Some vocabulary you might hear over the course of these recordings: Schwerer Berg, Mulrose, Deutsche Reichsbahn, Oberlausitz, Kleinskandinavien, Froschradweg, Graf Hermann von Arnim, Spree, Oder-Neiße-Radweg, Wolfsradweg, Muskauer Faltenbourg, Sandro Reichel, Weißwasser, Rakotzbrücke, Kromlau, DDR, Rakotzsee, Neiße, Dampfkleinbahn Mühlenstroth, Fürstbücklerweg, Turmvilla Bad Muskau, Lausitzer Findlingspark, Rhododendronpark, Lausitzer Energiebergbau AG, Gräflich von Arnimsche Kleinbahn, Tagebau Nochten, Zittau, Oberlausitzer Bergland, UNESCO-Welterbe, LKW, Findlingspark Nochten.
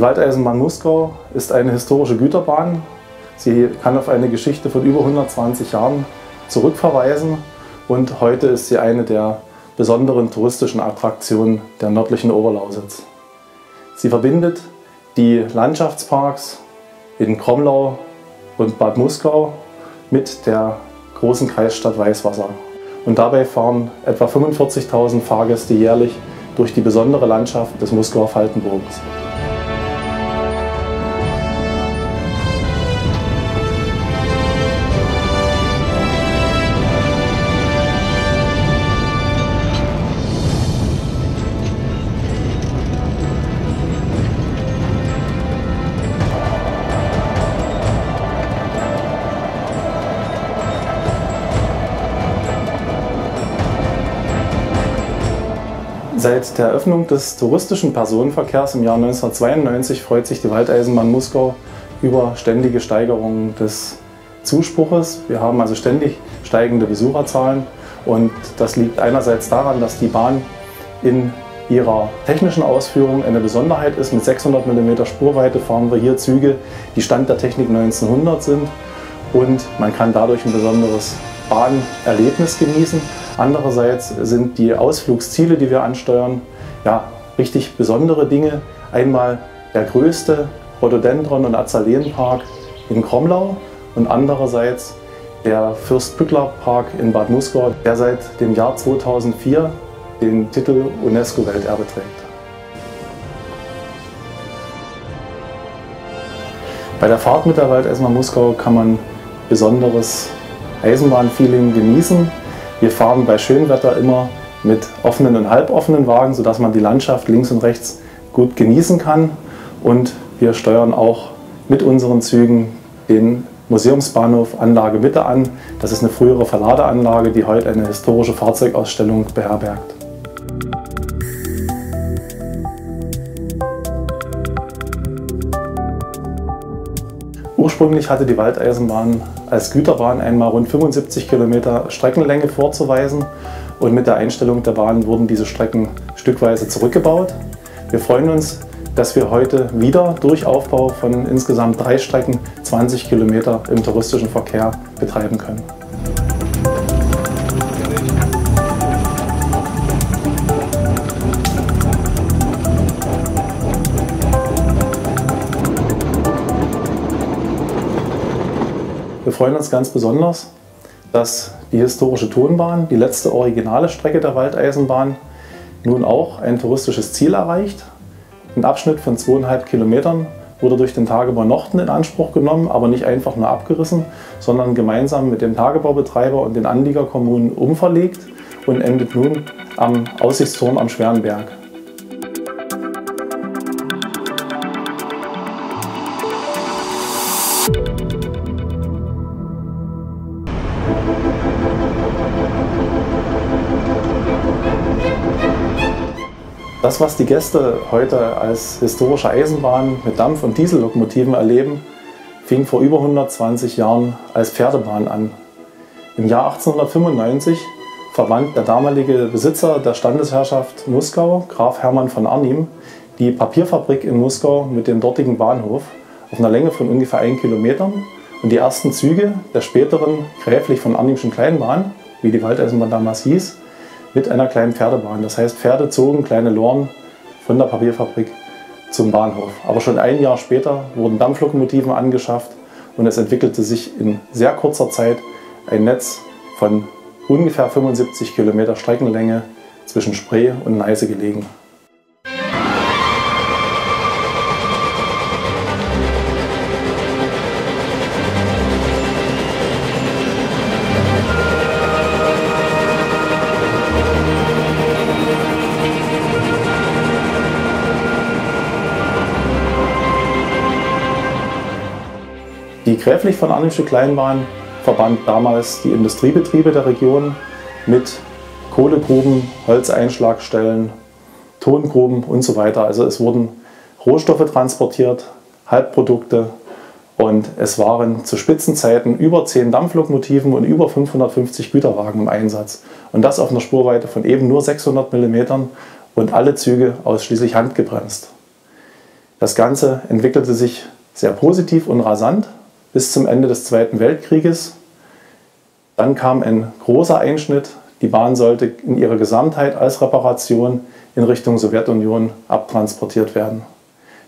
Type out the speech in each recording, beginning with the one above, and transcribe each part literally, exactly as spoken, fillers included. Die Waldeisenbahn Muskau ist eine historische Güterbahn. Sie kann auf eine Geschichte von über hundertzwanzig Jahren zurückverweisen und heute ist sie eine der besonderen touristischen Attraktionen der nördlichen Oberlausitz. Sie verbindet die Landschaftsparks in Kromlau und Bad Muskau mit der großen Kreisstadt Weißwasser. Und dabei fahren etwa fünfundvierzigtausend Fahrgäste jährlich durch die besondere Landschaft des Muskauer Faltenburgs. Seit der Eröffnung des touristischen Personenverkehrs im Jahr neunzehnhundertzweiundneunzig freut sich die Waldeisenbahn Muskau über ständige Steigerungen des Zuspruches. Wir haben also ständig steigende Besucherzahlen und das liegt einerseits daran, dass die Bahn in ihrer technischen Ausführung eine Besonderheit ist. Mit sechshundert Millimeter Spurweite fahren wir hier Züge, die Stand der Technik neunzehnhundert sind und man kann dadurch ein besonderes Bahnerlebnis genießen. Andererseits sind die Ausflugsziele, die wir ansteuern, ja, richtig besondere Dinge. Einmal der größte Rhododendron- und Azaleen-Park in Kromlau und andererseits der Fürst-Pückler-Park in Bad Muskau, der seit dem Jahr zweitausendvier den Titel UNESCO-Welterbe trägt. Bei der Fahrt mit der Waldeisenbahn Muskau kann man besonderes Eisenbahnfeeling genießen. Wir fahren bei schönem Wetter immer mit offenen und halboffenen Wagen, sodass man die Landschaft links und rechts gut genießen kann. Und wir steuern auch mit unseren Zügen den Museumsbahnhof Anlage Mitte an. Das ist eine frühere Verladeanlage, die heute eine historische Fahrzeugausstellung beherbergt. Ursprünglich hatte die Waldeisenbahn als Güterbahn einmal rund fünfundsiebzig Kilometer Streckenlänge vorzuweisen und mit der Einstellung der Bahn wurden diese Strecken stückweise zurückgebaut. Wir freuen uns, dass wir heute wieder durch Aufbau von insgesamt drei Strecken zwanzig Kilometer im touristischen Verkehr betreiben können. Wir freuen uns ganz besonders, dass die historische Tonbahn, die letzte originale Strecke der Waldeisenbahn, nun auch ein touristisches Ziel erreicht. Ein Abschnitt von zweieinhalb Kilometern wurde durch den Tagebau Nochten in Anspruch genommen, aber nicht einfach nur abgerissen, sondern gemeinsam mit dem Tagebaubetreiber und den Anliegerkommunen umverlegt und endet nun am Aussichtsturm am Schweren Berg. Das, was die Gäste heute als historische Eisenbahn mit Dampf- und Diesellokomotiven erleben, fing vor über hundertzwanzig Jahren als Pferdebahn an. Im Jahr achtzehnhundertfünfundneunzig verband der damalige Besitzer der Standesherrschaft Muskau, Graf Hermann von Arnim, die Papierfabrik in Muskau mit dem dortigen Bahnhof auf einer Länge von ungefähr ein Kilometern und die ersten Züge der späteren Gräflich von Arnimsche Kleinbahn, wie die Waldeisenbahn damals hieß, mit einer kleinen Pferdebahn. Das heißt, Pferde zogen kleine Loren von der Papierfabrik zum Bahnhof. Aber schon ein Jahr später wurden Dampflokomotiven angeschafft und es entwickelte sich in sehr kurzer Zeit ein Netz von ungefähr fünfundsiebzig Kilometer Streckenlänge zwischen Spree und Neiße gelegen. Die Gräflich von Arnimsche Kleinbahn verband damals die Industriebetriebe der Region mit Kohlegruben, Holzeinschlagstellen, Tongruben und so weiter. Also es wurden Rohstoffe transportiert, Halbprodukte und es waren zu Spitzenzeiten über zehn Dampflokomotiven und über fünfhundertfünfzig Güterwagen im Einsatz. Und das auf einer Spurweite von eben nur sechshundert Millimetern und alle Züge ausschließlich handgebremst. Das Ganze entwickelte sich sehr positiv und rasant bis zum Ende des Zweiten Weltkrieges. Dann kam ein großer Einschnitt. Die Bahn sollte in ihrer Gesamtheit als Reparation in Richtung Sowjetunion abtransportiert werden.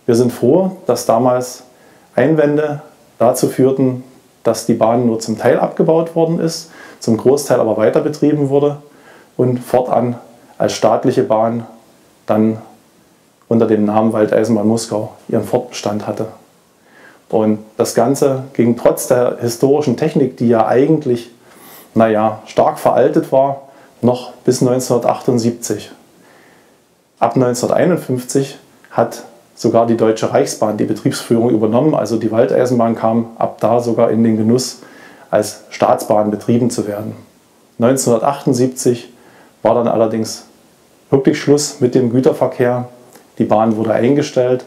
Wir sind froh, dass damals Einwände dazu führten, dass die Bahn nur zum Teil abgebaut worden ist, zum Großteil aber weiter betrieben wurde und fortan als staatliche Bahn dann unter dem Namen Waldeisenbahn Muskau ihren Fortbestand hatte. Und das Ganze ging trotz der historischen Technik, die ja eigentlich, naja, stark veraltet war, noch bis neunzehnhundertachtundsiebzig. Ab neunzehnhunderteinundfünfzig hat sogar die Deutsche Reichsbahn die Betriebsführung übernommen, also die Waldeisenbahn kam ab da sogar in den Genuss, als Staatsbahn betrieben zu werden. neunzehnhundertachtundsiebzig war dann allerdings wirklich Schluss mit dem Güterverkehr. Die Bahn wurde eingestellt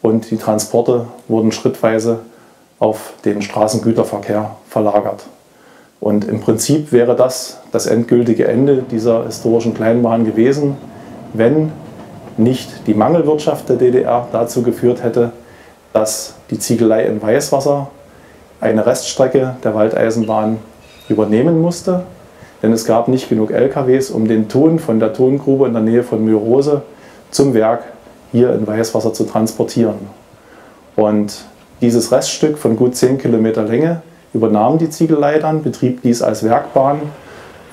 und die Transporte wurden schrittweise auf den Straßengüterverkehr verlagert. Und im Prinzip wäre das das endgültige Ende dieser historischen Kleinbahn gewesen, wenn nicht die Mangelwirtschaft der D D R dazu geführt hätte, dass die Ziegelei in Weißwasser eine Reststrecke der Waldeisenbahn übernehmen musste. Denn es gab nicht genug L K Ws, um den Ton von der Tongrube in der Nähe von Mulrose zum Werk hier in Weißwasser zu transportieren. Und dieses Reststück von gut zehn Kilometer Länge übernahm die Ziegelei dann, betrieb dies als Werkbahn,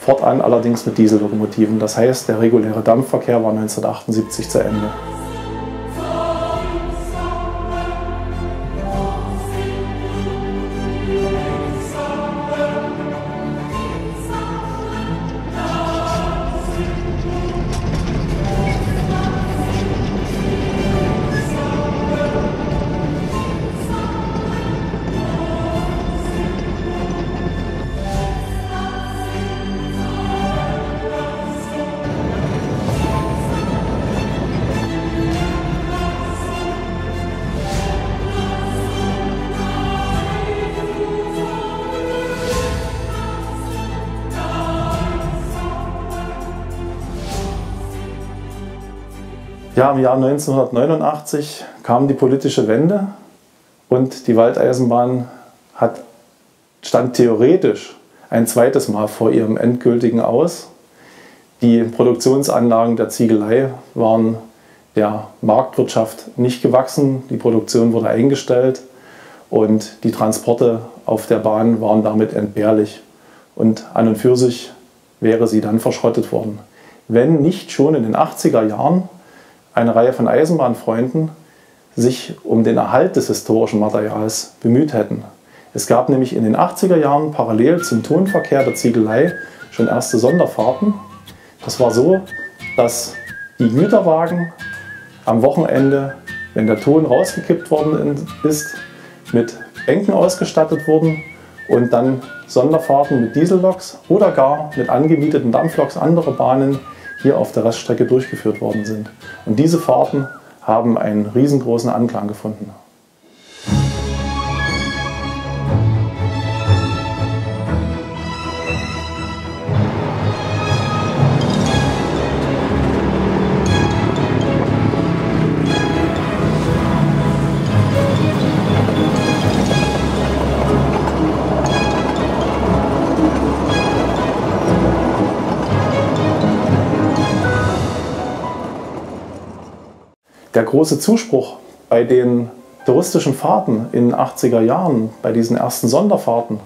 fortan allerdings mit Diesellokomotiven. Das heißt, der reguläre Dampfverkehr war neunzehnhundertachtundsiebzig zu Ende. Ja, im Jahr neunzehnhundertneunundachtzig kam die politische Wende und die Waldeisenbahn hat, stand theoretisch ein zweites Mal vor ihrem endgültigen Aus. Die Produktionsanlagen der Ziegelei waren der Marktwirtschaft nicht gewachsen, die Produktion wurde eingestellt und die Transporte auf der Bahn waren damit entbehrlich. Und an und für sich wäre sie dann verschrottet worden, wenn nicht schon in den achtziger Jahren eine Reihe von Eisenbahnfreunden sich um den Erhalt des historischen Materials bemüht hätten. Es gab nämlich in den achtziger Jahren parallel zum Tonverkehr der Ziegelei schon erste Sonderfahrten. Das war so, dass die Güterwagen am Wochenende, wenn der Ton rausgekippt worden ist, mit Bänken ausgestattet wurden und dann Sonderfahrten mit Dieselloks oder gar mit angemieteten Dampfloks anderer Bahnen hier auf der Reststrecke durchgeführt worden sind. Und diese Fahrten haben einen riesengroßen Anklang gefunden. Der große Zuspruch bei den touristischen Fahrten in den achtziger Jahren, bei diesen ersten Sonderfahrten,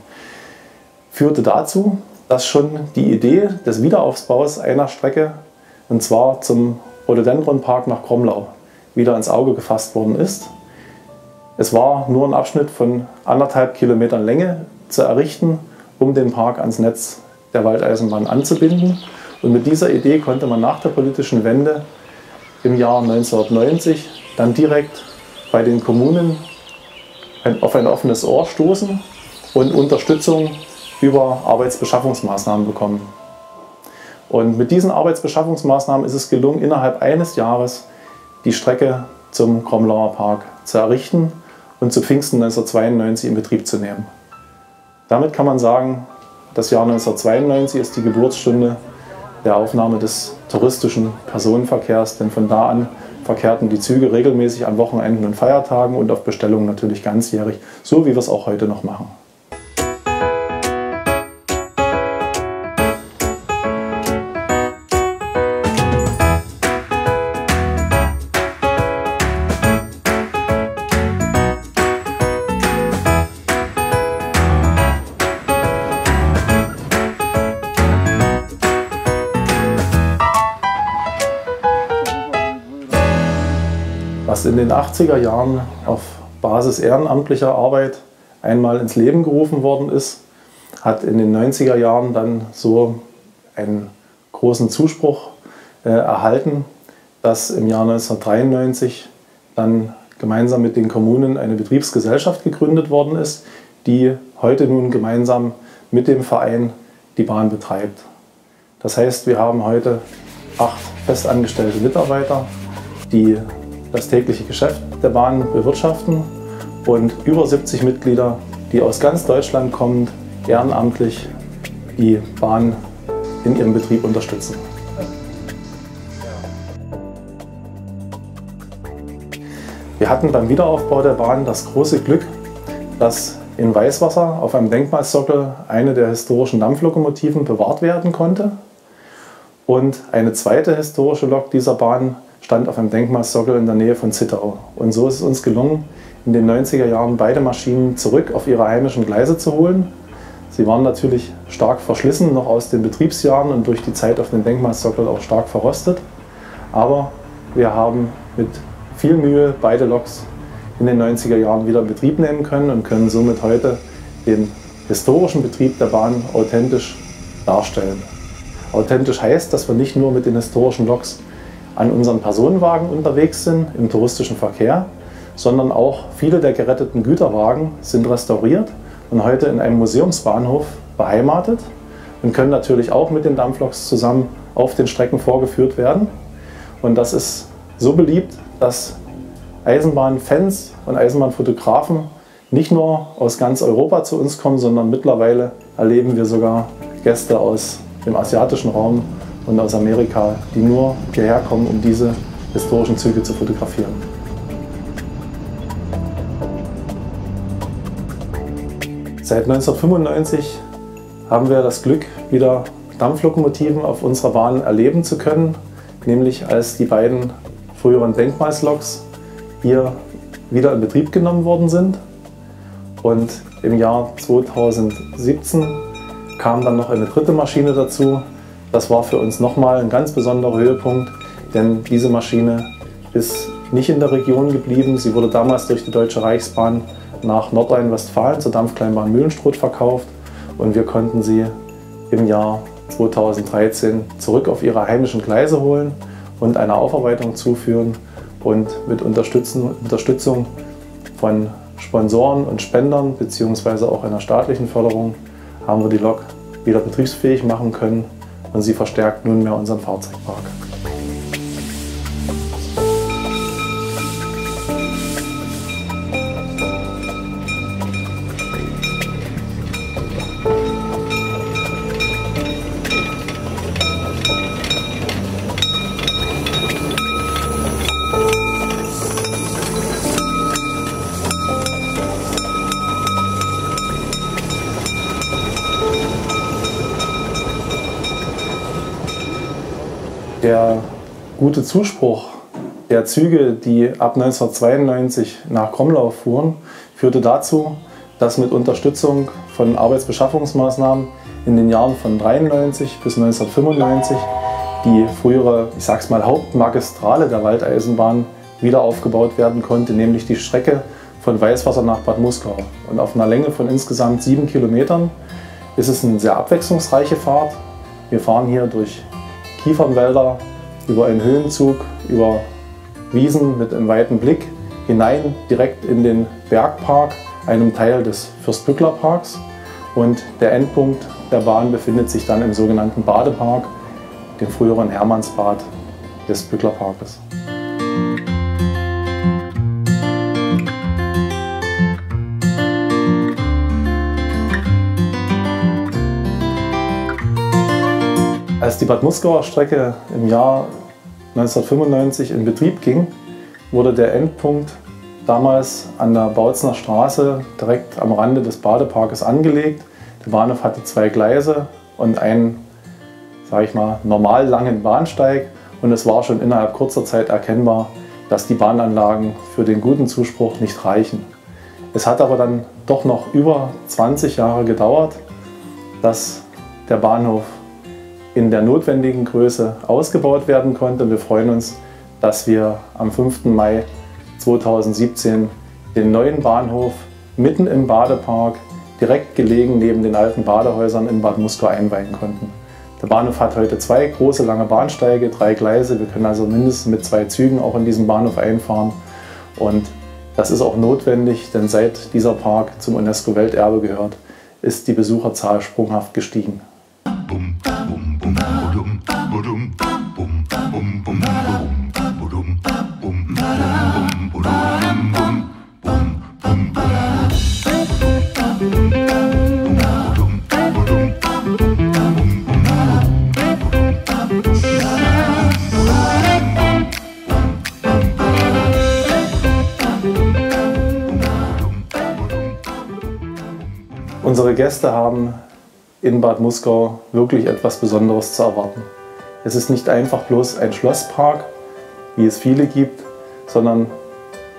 führte dazu, dass schon die Idee des Wiederaufbaus einer Strecke, und zwar zum Rhododendronpark nach Kromlau, wieder ins Auge gefasst worden ist. Es war nur ein Abschnitt von anderthalb Kilometern Länge zu errichten, um den Park ans Netz der Waldeisenbahn anzubinden. Und mit dieser Idee konnte man nach der politischen Wende im Jahr neunzehnhundertneunzig dann direkt bei den Kommunen auf ein offenes Ohr stoßen und Unterstützung über Arbeitsbeschaffungsmaßnahmen bekommen. Und mit diesen Arbeitsbeschaffungsmaßnahmen ist es gelungen, innerhalb eines Jahres die Strecke zum Kromlauer Park zu errichten und zu Pfingsten neunzehnhundertzweiundneunzig in Betrieb zu nehmen. Damit kann man sagen, das Jahr neunzehnhundertzweiundneunzig ist die Geburtsstunde der Aufnahme des touristischen Personenverkehrs, denn von da an verkehrten die Züge regelmäßig an Wochenenden und Feiertagen und auf Bestellung natürlich ganzjährig, so wie wir es auch heute noch machen. Was in den achtziger Jahren auf Basis ehrenamtlicher Arbeit einmal ins Leben gerufen worden ist, hat in den neunziger Jahren dann so einen großen Zuspruch äh, erhalten, dass im Jahr neunzehnhundertdreiundneunzig dann gemeinsam mit den Kommunen eine Betriebsgesellschaft gegründet worden ist, die heute nun gemeinsam mit dem Verein die Bahn betreibt. Das heißt, wir haben heute acht festangestellte Mitarbeiter, die das tägliche Geschäft der Bahn bewirtschaften und über siebzig Mitglieder, die aus ganz Deutschland kommend ehrenamtlich die Bahn in ihrem Betrieb unterstützen. Wir hatten beim Wiederaufbau der Bahn das große Glück, dass in Weißwasser auf einem Denkmalsockel eine der historischen Dampflokomotiven bewahrt werden konnte und eine zweite historische Lok dieser Bahn stand auf einem Denkmalsockel in der Nähe von Zittau. Und so ist es uns gelungen, in den neunziger Jahren beide Maschinen zurück auf ihre heimischen Gleise zu holen. Sie waren natürlich stark verschlissen, noch aus den Betriebsjahren und durch die Zeit auf dem Denkmalsockel auch stark verrostet. Aber wir haben mit viel Mühe beide Loks in den neunziger Jahren wieder in Betrieb nehmen können und können somit heute den historischen Betrieb der Bahn authentisch darstellen. Authentisch heißt, dass wir nicht nur mit den historischen Loks an unseren Personenwagen unterwegs sind, im touristischen Verkehr, sondern auch viele der geretteten Güterwagen sind restauriert und heute in einem Museumsbahnhof beheimatet und können natürlich auch mit den Dampfloks zusammen auf den Strecken vorgeführt werden. Und das ist so beliebt, dass Eisenbahnfans und Eisenbahnfotografen nicht nur aus ganz Europa zu uns kommen, sondern mittlerweile erleben wir sogar Gäste aus dem asiatischen Raum und aus Amerika, die nur hierher kommen, um diese historischen Züge zu fotografieren. Seit neunzehnhundertfünfundneunzig haben wir das Glück, wieder Dampflokomotiven auf unserer Bahn erleben zu können, nämlich als die beiden früheren Denkmalsloks hier wieder in Betrieb genommen worden sind. Und im Jahr zweitausendsiebzehn kam dann noch eine dritte Maschine dazu. Das war für uns nochmal ein ganz besonderer Höhepunkt, denn diese Maschine ist nicht in der Region geblieben. Sie wurde damals durch die Deutsche Reichsbahn nach Nordrhein-Westfalen zur Dampfkleinbahn Mühlenstroth verkauft und wir konnten sie im Jahr zweitausenddreizehn zurück auf ihre heimischen Gleise holen und einer Aufarbeitung zuführen und mit Unterstützung von Sponsoren und Spendern bzw. auch einer staatlichen Förderung haben wir die Lok wieder betriebsfähig machen können. Und sie verstärkt nunmehr unseren Fahrzeugpark. Der gute Zuspruch der Züge, die ab neunzehnhundertzweiundneunzig nach Kromlau fuhren, führte dazu, dass mit Unterstützung von Arbeitsbeschaffungsmaßnahmen in den Jahren von neunzehnhundertdreiundneunzig bis neunzehnhundertfünfundneunzig die frühere, ich sag's mal, Hauptmagistrale der Waldeisenbahn wieder aufgebaut werden konnte, nämlich die Strecke von Weißwasser nach Bad Muskau. Und auf einer Länge von insgesamt sieben Kilometern ist es eine sehr abwechslungsreiche Fahrt. Wir fahren hier durch Kiefernwälder, über einen Höhenzug, über Wiesen mit einem weiten Blick hinein direkt in den Bergpark, einem Teil des Fürst-Pückler-Parks. Und der Endpunkt der Bahn befindet sich dann im sogenannten Badepark, dem früheren Hermannsbad des Pücklerparkes. Als die Bad Muskauer Strecke im Jahr neunzehnhundertfünfundneunzig in Betrieb ging, wurde der Endpunkt damals an der Bautzener Straße direkt am Rande des Badeparkes angelegt. Der Bahnhof hatte zwei Gleise und einen, sage ich mal, normal langen Bahnsteig. Und es war schon innerhalb kurzer Zeit erkennbar, dass die Bahnanlagen für den guten Zuspruch nicht reichen. Es hat aber dann doch noch über zwanzig Jahre gedauert, dass der Bahnhof in der notwendigen Größe ausgebaut werden konnte. Und wir freuen uns, dass wir am fünften Mai zweitausendsiebzehn den neuen Bahnhof mitten im Badepark, direkt gelegen neben den alten Badehäusern in Bad Muskau, einweihen konnten. Der Bahnhof hat heute zwei große lange Bahnsteige, drei Gleise. Wir können also mindestens mit zwei Zügen auch in diesen Bahnhof einfahren. Und das ist auch notwendig, denn seit dieser Park zum UNESCO-Welterbe gehört, ist die Besucherzahl sprunghaft gestiegen. Unsere Gäste haben in Bad Muskau wirklich etwas Besonderes zu erwarten. Es ist nicht einfach bloß ein Schlosspark, wie es viele gibt, sondern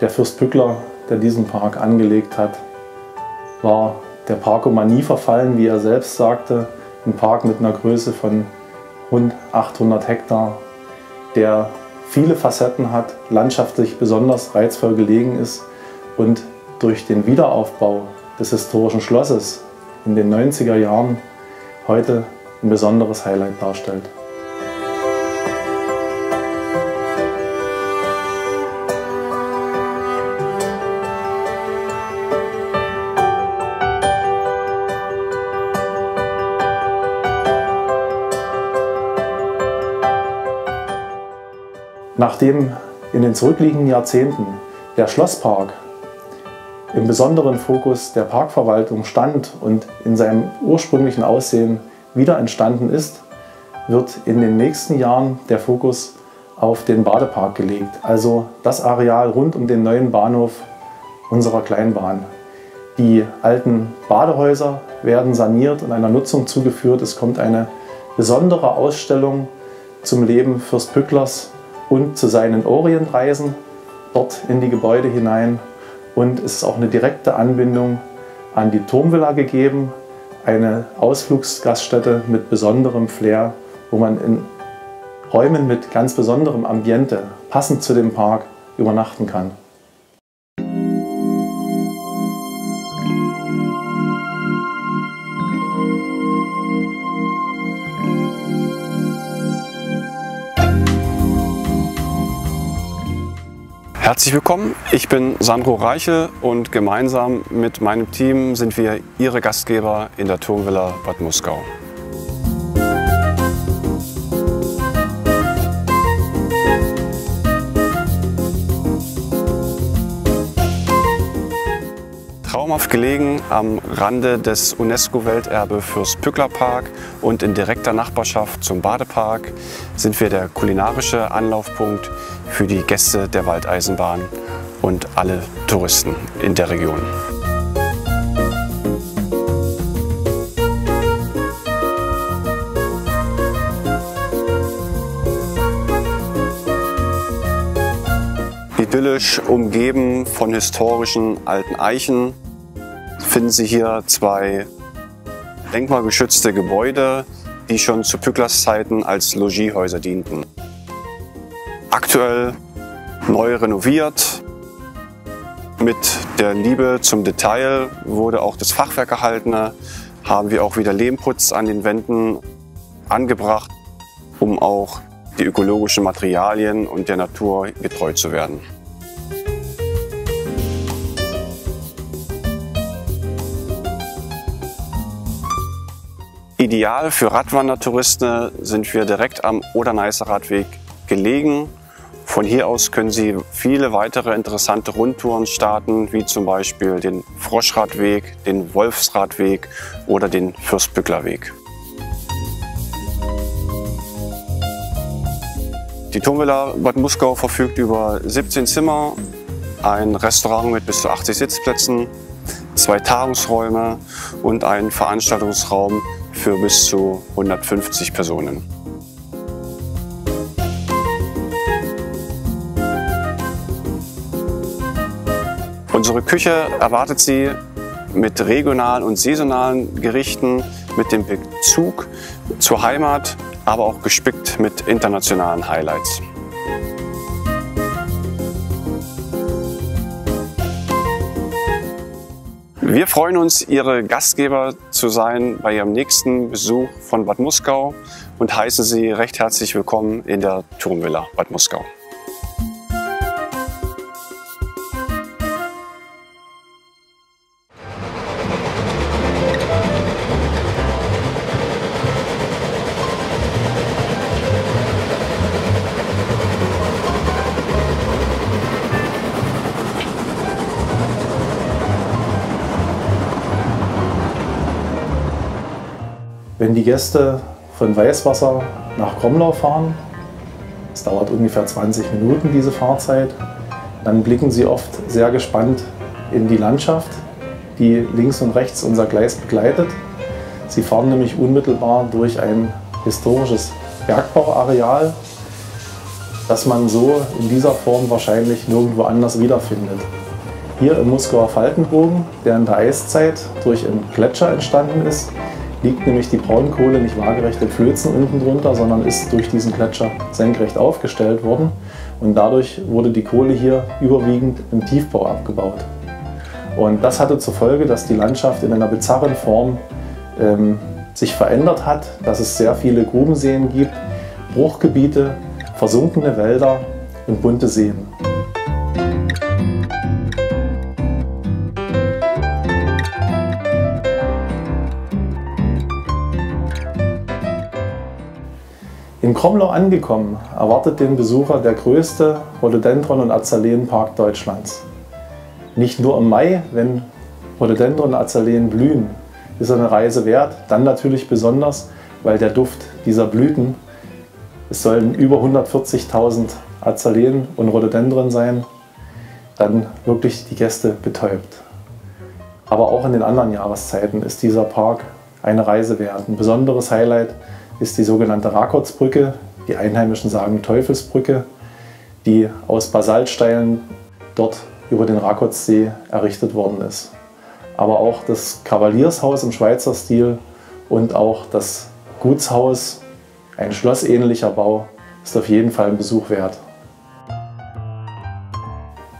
der Fürst-Pückler, der diesen Park angelegt hat, war der Parkomanie verfallen, wie er selbst sagte. Ein Park mit einer Größe von rund achthundert Hektar, der viele Facetten hat, landschaftlich besonders reizvoll gelegen ist und durch den Wiederaufbau des historischen Schlosses in den neunziger Jahren heute ein besonderes Highlight darstellt. Nachdem in den zurückliegenden Jahrzehnten der Schlosspark im besonderen Fokus der Parkverwaltung stand und in seinem ursprünglichen Aussehen wieder entstanden ist, wird in den nächsten Jahren der Fokus auf den Badepark gelegt, also das Areal rund um den neuen Bahnhof unserer Kleinbahn. Die alten Badehäuser werden saniert und einer Nutzung zugeführt. Es kommt eine besondere Ausstellung zum Leben Fürst-Pücklers und zu seinen Orientreisen dort in die Gebäude hinein. Und es ist auch eine direkte Anbindung an die Turmvilla gegeben, eine Ausflugsgaststätte mit besonderem Flair, wo man in Räumen mit ganz besonderem Ambiente, passend zu dem Park, übernachten kann. Herzlich willkommen, ich bin Sandro Reichel und gemeinsam mit meinem Team sind wir Ihre Gastgeber in der Turmvilla Bad Muskau. Traumhaft gelegen am Rande des UNESCO-Welterbe Fürst-Pückler-Park und in direkter Nachbarschaft zum Badepark sind wir der kulinarische Anlaufpunkt für die Gäste der Waldeisenbahn und alle Touristen in der Region. Idyllisch umgeben von historischen alten Eichen finden Sie hier zwei denkmalgeschützte Gebäude, die schon zu Pücklers Zeiten als Logiehäuser dienten. Aktuell neu renoviert. Mit der Liebe zum Detail wurde auch das Fachwerk erhalten. Haben wir auch wieder Lehmputz an den Wänden angebracht, um auch die ökologischen Materialien und der Natur getreu zu werden. Ideal für Radwandertouristen sind wir direkt am Oder-Neiße-Radweg gelegen. Von hier aus können Sie viele weitere interessante Rundtouren starten, wie zum Beispiel den Froschradweg, den Wolfsradweg oder den Fürstbücklerweg. Die Turmvilla Bad Muskau verfügt über siebzehn Zimmer, ein Restaurant mit bis zu achtzig Sitzplätzen, zwei Tagungsräume und einen Veranstaltungsraum für bis zu hundertfünfzig Personen. Unsere Küche erwartet Sie mit regionalen und saisonalen Gerichten, mit dem Bezug zur Heimat, aber auch gespickt mit internationalen Highlights. Wir freuen uns, Ihre Gastgeber zu sein bei Ihrem nächsten Besuch von Bad Muskau und heißen Sie recht herzlich willkommen in der Turmvilla Bad Muskau. Wenn die Gäste von Weißwasser nach Kromlau fahren, es dauert ungefähr zwanzig Minuten diese Fahrzeit, dann blicken sie oft sehr gespannt in die Landschaft, die links und rechts unser Gleis begleitet. Sie fahren nämlich unmittelbar durch ein historisches Bergbauareal, das man so in dieser Form wahrscheinlich nirgendwo anders wiederfindet. Hier im Muskauer Faltenbogen, der in der Eiszeit durch einen Gletscher entstanden ist, liegt nämlich die Braunkohle nicht waagerecht in Flözen unten drunter, sondern ist durch diesen Gletscher senkrecht aufgestellt worden. Und dadurch wurde die Kohle hier überwiegend im Tiefbau abgebaut. Und das hatte zur Folge, dass die Landschaft in einer bizarren Form ähm, sich verändert hat, dass es sehr viele Grubenseen gibt, Bruchgebiete, versunkene Wälder und bunte Seen. In Kromlau angekommen, erwartet den Besucher der größte Rhododendron- und Azaleen-Park Deutschlands. Nicht nur im Mai, wenn Rhododendron und Azaleen blühen, ist eine Reise wert. Dann natürlich besonders, weil der Duft dieser Blüten, es sollen über hundertvierzigtausend Azaleen und Rhododendron sein, dann wirklich die Gäste betäubt. Aber auch in den anderen Jahreszeiten ist dieser Park eine Reise wert. Ein besonderes Highlight ist die sogenannte Rakotzbrücke, die Einheimischen sagen Teufelsbrücke, die aus Basaltsteinen dort über den Rakotzsee errichtet worden ist. Aber auch das Kavaliershaus im Schweizer Stil und auch das Gutshaus, ein schlossähnlicher Bau, ist auf jeden Fall ein Besuch wert.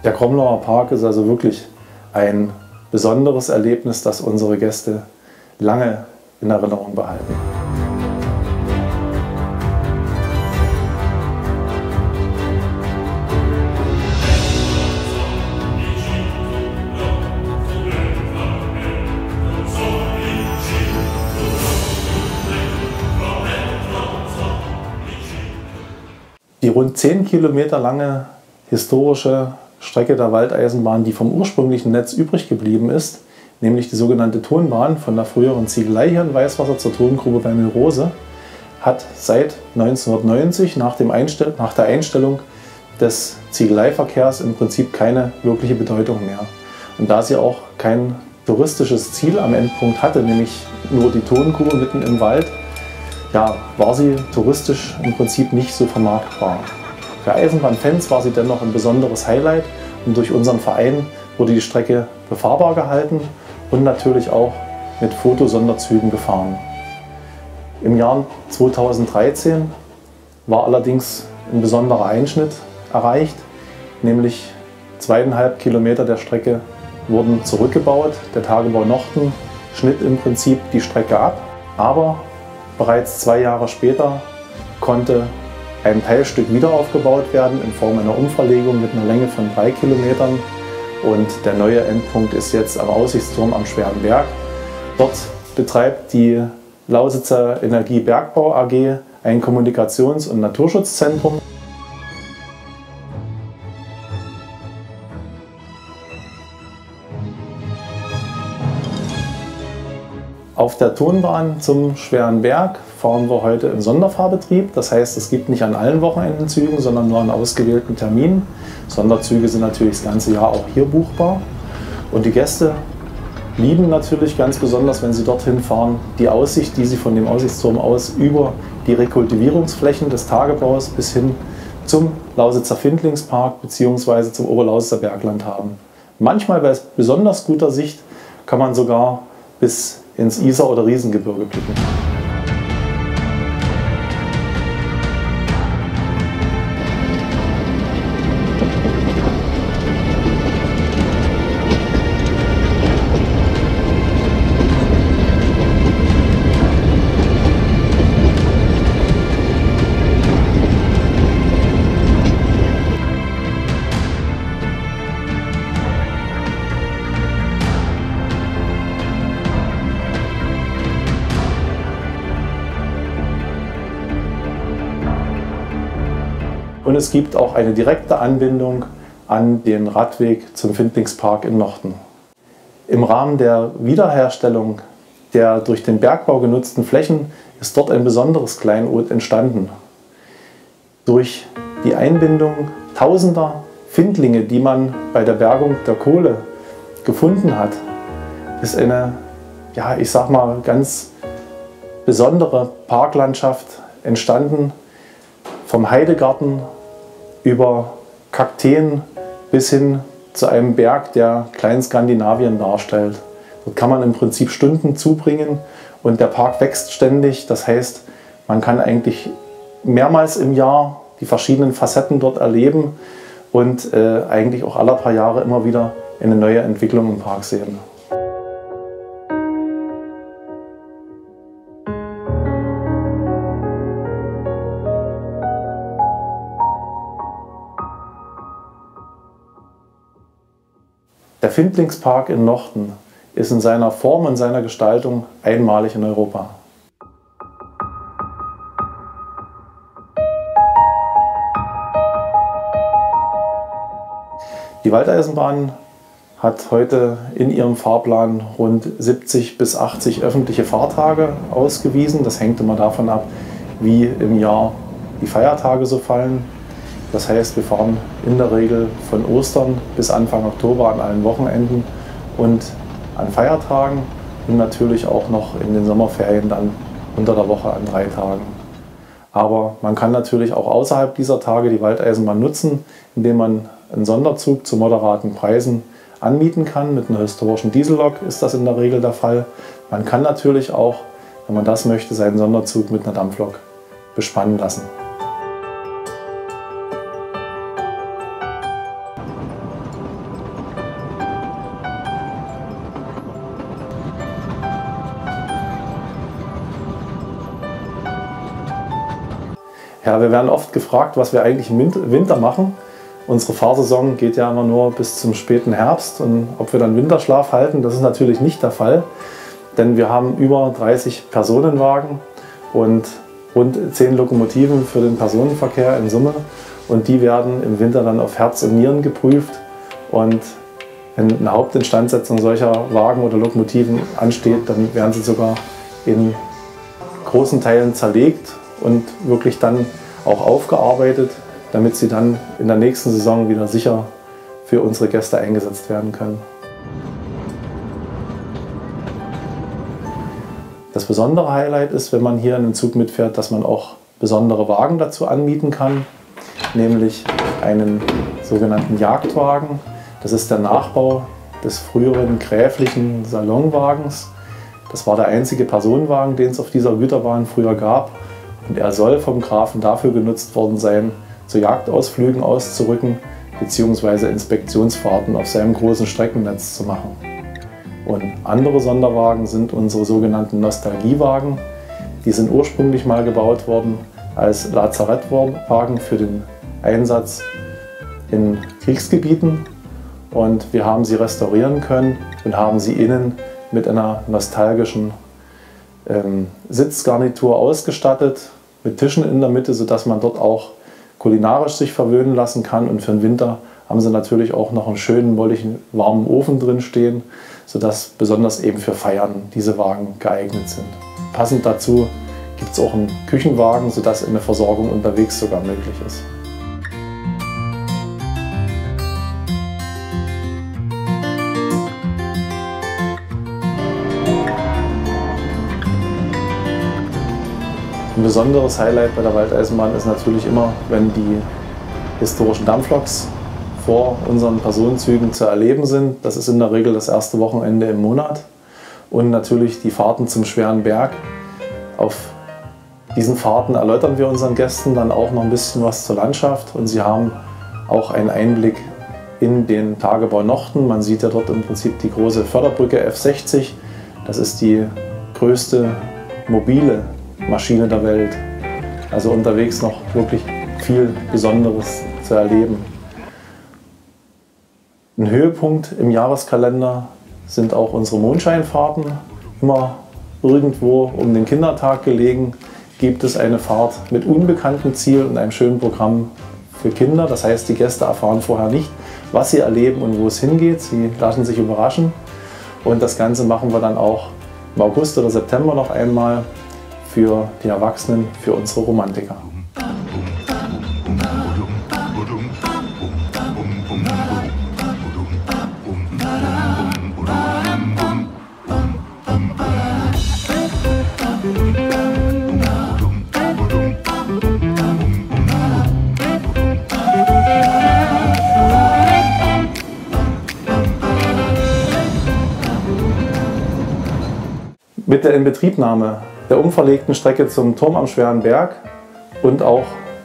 Der Kromlauer Park ist also wirklich ein besonderes Erlebnis, das unsere Gäste lange in Erinnerung behalten. Die rund zehn Kilometer lange historische Strecke der Waldeisenbahn, die vom ursprünglichen Netz übrig geblieben ist, nämlich die sogenannte Tonbahn von der früheren Ziegelei hier in Weißwasser zur Tongrube bei Mulrose, hat seit neunzehnhundertneunzig nach, dem Einstell nach der Einstellung des Ziegeleiverkehrs im Prinzip keine wirkliche Bedeutung mehr. Und da sie auch kein touristisches Ziel am Endpunkt hatte, nämlich nur die Tongrube mitten im Wald, ja, war sie touristisch im Prinzip nicht so vermarktbar. Für Eisenbahnfans war sie dennoch ein besonderes Highlight und durch unseren Verein wurde die Strecke befahrbar gehalten und natürlich auch mit Fotosonderzügen gefahren. Im Jahr zweitausenddreizehn war allerdings ein besonderer Einschnitt erreicht, nämlich zweieinhalb Kilometer der Strecke wurden zurückgebaut. Der Tagebau Nochten schnitt im Prinzip die Strecke ab, aber bereits zwei Jahre später konnte ein Teilstück wieder aufgebaut werden in Form einer Umverlegung mit einer Länge von drei Kilometern und der neue Endpunkt ist jetzt am Aussichtsturm am Schweren Berg. Dort betreibt die Lausitzer Energiebergbau A G ein Kommunikations- und Naturschutzzentrum. Auf der Tonbahn zum Schweren Berg fahren wir heute im Sonderfahrbetrieb. Das heißt, es gibt nicht an allen Wochenenden Zügen, sondern nur an ausgewählten Terminen. Sonderzüge sind natürlich das ganze Jahr auch hier buchbar. Und die Gäste lieben natürlich ganz besonders, wenn sie dorthin fahren, die Aussicht, die sie von dem Aussichtsturm aus über die Rekultivierungsflächen des Tagebaus bis hin zum Lausitzer Findlingspark bzw. zum Oberlausitzer Bergland haben. Manchmal bei besonders guter Sicht kann man sogar bis ins Isar- oder Riesengebirge blicken. Und es gibt auch eine direkte Anbindung an den Radweg zum Findlingspark in Nochten. Im Rahmen der Wiederherstellung der durch den Bergbau genutzten Flächen ist dort ein besonderes Kleinod entstanden. Durch die Einbindung tausender Findlinge, die man bei der Bergung der Kohle gefunden hat, ist eine, ja, ich sag mal, ganz besondere Parklandschaft entstanden. Vom Heidegarten über Kakteen bis hin zu einem Berg, der Kleinskandinavien darstellt. Dort kann man im Prinzip Stunden zubringen und der Park wächst ständig. Das heißt, man kann eigentlich mehrmals im Jahr die verschiedenen Facetten dort erleben und äh, eigentlich auch alle paar Jahre immer wieder eine neue Entwicklung im Park sehen. Der Findlingspark in Nochten ist in seiner Form und seiner Gestaltung einmalig in Europa. Die Waldeisenbahn hat heute in ihrem Fahrplan rund siebzig bis achtzig öffentliche Fahrtage ausgewiesen. Das hängt immer davon ab, wie im Jahr die Feiertage so fallen. Das heißt, wir fahren in der Regel von Ostern bis Anfang Oktober an allen Wochenenden und an Feiertagen und natürlich auch noch in den Sommerferien dann unter der Woche an drei Tagen. Aber man kann natürlich auch außerhalb dieser Tage die Waldeisenbahn nutzen, indem man einen Sonderzug zu moderaten Preisen anmieten kann. Mit einer historischen Diesellok ist das in der Regel der Fall. Man kann natürlich auch, wenn man das möchte, seinen Sonderzug mit einer Dampflok bespannen lassen. Ja, wir werden oft gefragt, was wir eigentlich im Winter machen. Unsere Fahrsaison geht ja immer nur bis zum späten Herbst und ob wir dann Winterschlaf halten, das ist natürlich nicht der Fall, denn wir haben über dreißig Personenwagen und rund zehn Lokomotiven für den Personenverkehr in Summe und die werden im Winter dann auf Herz und Nieren geprüft und wenn eine Hauptinstandsetzung solcher Wagen oder Lokomotiven ansteht, dann werden sie sogar in großen Teilen zerlegt und wirklich dann auch aufgearbeitet, damit sie dann in der nächsten Saison wieder sicher für unsere Gäste eingesetzt werden können. Das besondere Highlight ist, wenn man hier in den Zug mitfährt, dass man auch besondere Wagen dazu anmieten kann, nämlich einen sogenannten Jagdwagen. Das ist der Nachbau des früheren gräflichen Salonwagens. Das war der einzige Personenwagen, den es auf dieser Güterbahn früher gab. Und er soll vom Grafen dafür genutzt worden sein, zu Jagdausflügen auszurücken bzw. Inspektionsfahrten auf seinem großen Streckennetz zu machen. Und andere Sonderwagen sind unsere sogenannten Nostalgiewagen. Die sind ursprünglich mal gebaut worden als Lazarettwagen für den Einsatz in Kriegsgebieten. Und wir haben sie restaurieren können und haben sie innen mit einer nostalgischen Ähm, Sitzgarnitur ausgestattet, mit Tischen in der Mitte, sodass man dort auch kulinarisch sich verwöhnen lassen kann. Und für den Winter haben sie natürlich auch noch einen schönen, molligen, warmen Ofen drin stehen, sodass besonders eben für Feiern diese Wagen geeignet sind. Passend dazu gibt es auch einen Küchenwagen, sodass eine Versorgung unterwegs sogar möglich ist. Ein besonderes Highlight bei der Waldeisenbahn ist natürlich immer, wenn die historischen Dampfloks vor unseren Personenzügen zu erleben sind. Das ist in der Regel das erste Wochenende im Monat. Und natürlich die Fahrten zum Schweren Berg. Auf diesen Fahrten erläutern wir unseren Gästen dann auch noch ein bisschen was zur Landschaft. Und sie haben auch einen Einblick in den Tagebau Nochten. Man sieht ja dort im Prinzip die große Förderbrücke F sechzig. Das ist die größte mobile Maschine der Welt. Also unterwegs noch wirklich viel Besonderes zu erleben. Ein Höhepunkt im Jahreskalender sind auch unsere Mondscheinfahrten. Immer irgendwo um den Kindertag gelegen gibt es eine Fahrt mit unbekanntem Ziel und einem schönen Programm für Kinder. Das heißt, die Gäste erfahren vorher nicht, was sie erleben und wo es hingeht. Sie lassen sich überraschen. Und das Ganze machen wir dann auch im August oder September noch einmal. Für die Erwachsenen, für unsere Romantiker. Mit der Inbetriebnahme der umverlegten Strecke zum Turm am Schweren Berg und auch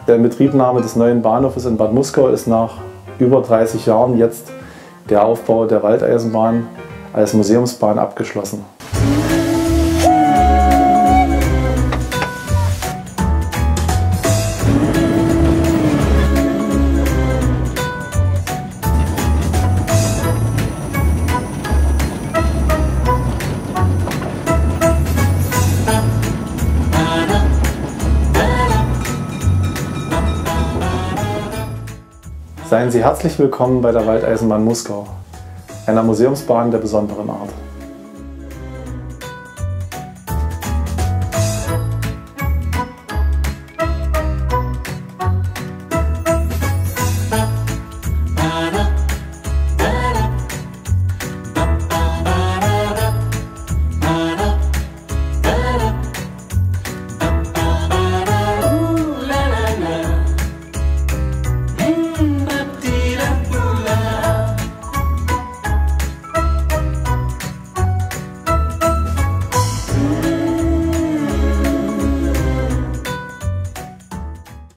der Inbetriebnahme des neuen Bahnhofes in Bad Muskau ist nach über dreißig Jahren jetzt der Aufbau der Waldeisenbahn als Museumsbahn abgeschlossen. Seien Sie herzlich willkommen bei der Waldeisenbahn Muskau, einer Museumsbahn der besonderen Art.